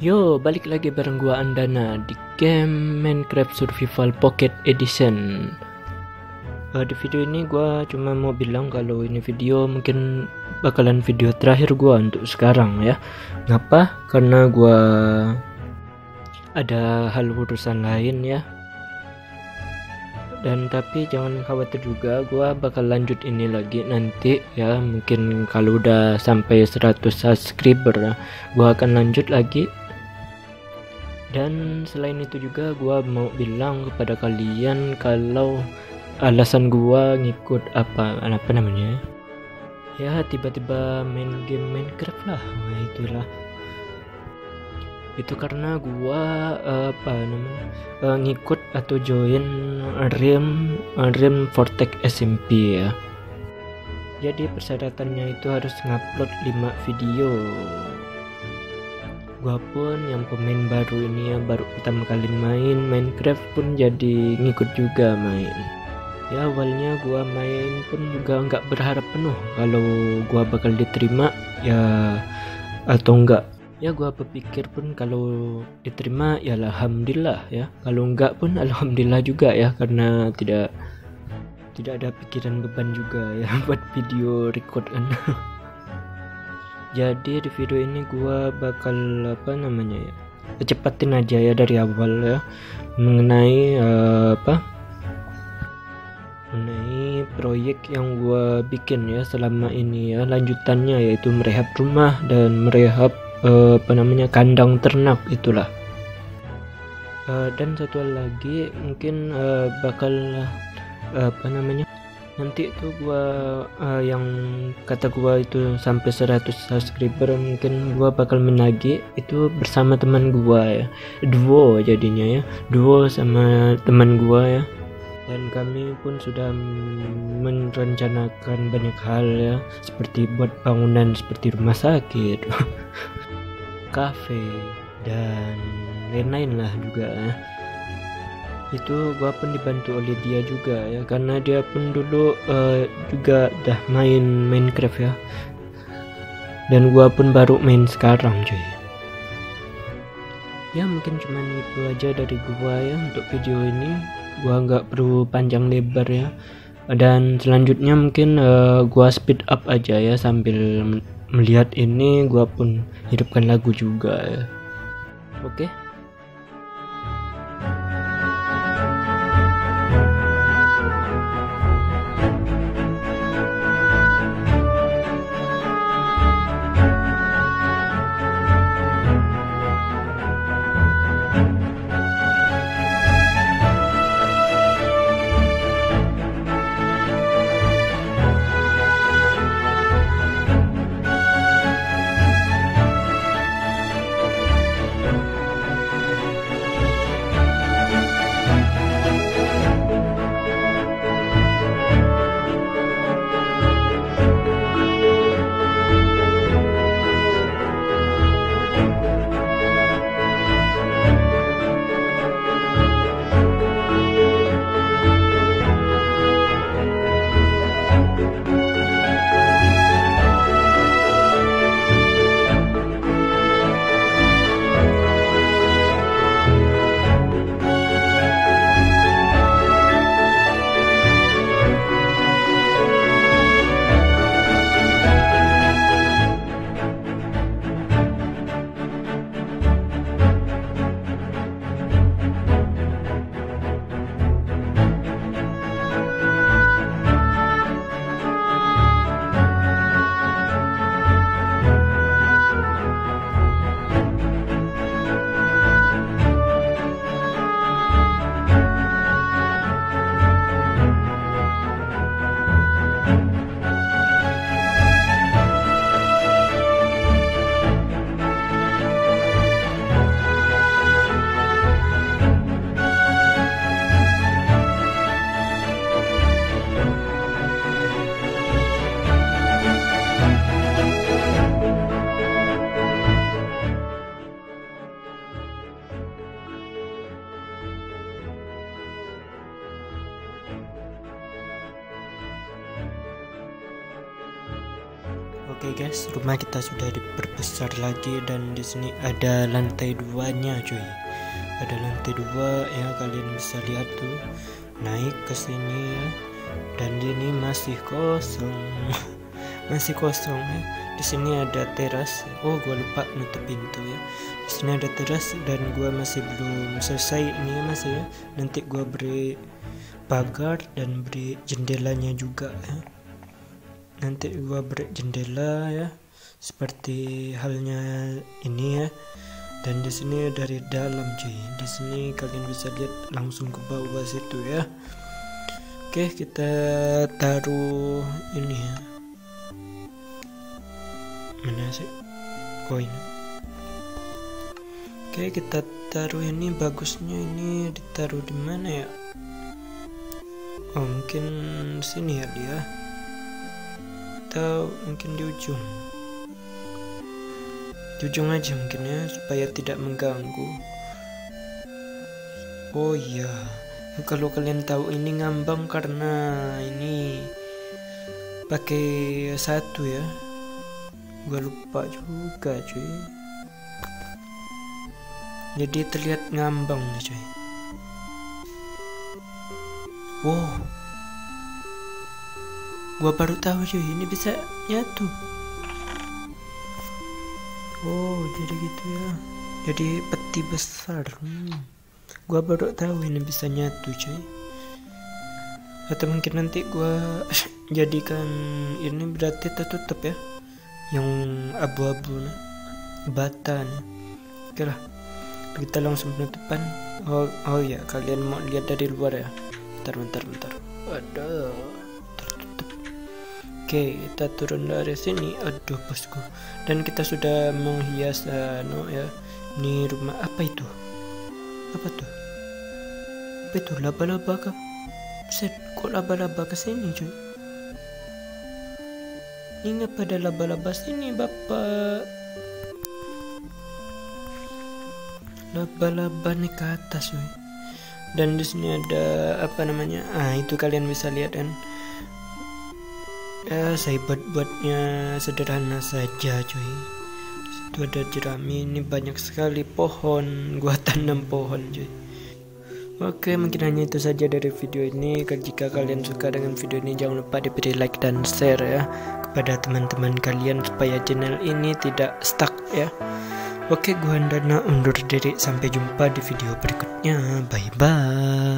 Yo, balik lagi bareng gua Andana di game Minecraft Survival Pocket Edition. Di video ini gua cuma mau bilang kalau ini video mungkin bakalan video terakhir gua untuk sekarang ya. Ngapa? Karena gua ada hal urusan lain ya. Dan tapi jangan khawatir juga, gua bakal lanjut ini lagi nanti ya. Mungkin kalau udah sampai 100 subscriber ya, gua akan lanjut lagi. Dan selain itu juga gua mau bilang kepada kalian kalau alasan gua ngikut apa namanya ya, tiba-tiba main game Minecraft lah, nah itulah. Itu karena gua ngikut atau join rem VORTEX SMP ya. Jadi persyaratannya itu harus ngupload 5 video. Gua pun yang pemain baru ini ya, baru pertama kali main Minecraft pun jadi ngikut juga main. Ya awalnya gua main pun juga nggak berharap penuh kalau gua bakal diterima ya atau enggak. Ya gua berpikir pun kalau diterima ya alhamdulillah ya, kalau enggak pun alhamdulillah juga ya, karena tidak ada pikiran beban juga ya buat video record kan. Jadi di video ini gua bakal cepatin aja ya dari awal ya, mengenai mengenai proyek yang gua bikin ya selama ini ya, lanjutannya yaitu merehab rumah dan merehab kandang ternak itulah. Dan satu lagi mungkin bakal nanti itu gua yang kata gua itu sampai 100 subscriber mungkin gua bakal menagi itu bersama teman gua ya, duo jadinya ya, duo sama teman gua ya. Dan kami pun sudah merencanakan banyak hal ya, seperti buat bangunan seperti rumah sakit, kafe dan lain-lain lah juga ya. Itu gua pun dibantu oleh dia juga ya, karena dia pun dulu juga dah main Minecraft ya, dan gua pun baru main sekarang cuy. Ya mungkin cuman itu aja dari gua ya untuk video ini, gua nggak perlu panjang lebar ya. Dan selanjutnya mungkin gua speed up aja ya, sambil melihat ini gua pun hidupkan lagu juga ya. Oke. Oke guys, rumah kita sudah diperbesar lagi dan di sini ada lantai 2-nya cuy. Ada lantai 2 ya, kalian bisa lihat tuh. Naik ke sini ya. Dan ini masih kosong. Masih kosong ya. Di sini ada teras. Oh, gua lupa nutup pintu ya. Di sini ada teras dan gua masih belum selesai ini ya, Mas ya. Nanti gua beri pagar dan beri jendelanya juga ya. Nanti gua break jendela ya, seperti halnya ini ya. Dan di sini dari dalam cuy, di sini kalian bisa lihat langsung ke bawah situ ya. Oke, kita taruh ini ya, mana sih koin. Oke, kita taruh ini. Bagusnya ini ditaruh di mana ya? Oh, mungkin sini ya dia, atau mungkin di ujung aja mungkin ya, supaya tidak mengganggu. Oh iya, kalau kalian tahu ini ngambang karena ini pakai satu ya, gua lupa juga cuy, jadi terlihat ngambang nih cuy. Wow, gua baru tahu cuy, ini bisa nyatu. Oh, jadi gitu ya, jadi peti besar. Gua baru tahu ini bisa nyatu cuy. Atau mungkin nanti gua jadikan ini berarti tertutup ya, yang abu-abu nah, bata nah. Oke lah, kita langsung penutupan. Oh ya, kalian mau lihat dari luar ya? Bentar. Ada. Oke, kita turun dari sini. Aduh bosku, dan kita sudah menghias ya. Ini rumah apa itu? Apa tuh? Apa itu, laba-laba kah? Set, kok laba-laba kesini cuy? Ini ngapa ada laba-laba sini bapak? Laba-laba nih ke atas cuy. Dan di sini ada apa namanya? Ah, itu kalian bisa lihat kan. Ya, saya buatnya sederhana saja cuy. Itu ada jerami, ini banyak sekali pohon, gua tanam pohon cuy. Oke, mungkin hanya itu saja dari video ini. Jika kalian suka dengan video ini, jangan lupa diberi like dan share ya kepada teman-teman kalian supaya channel ini tidak stuck ya. Oke, gua Handana undur diri, sampai jumpa di video berikutnya. Bye bye.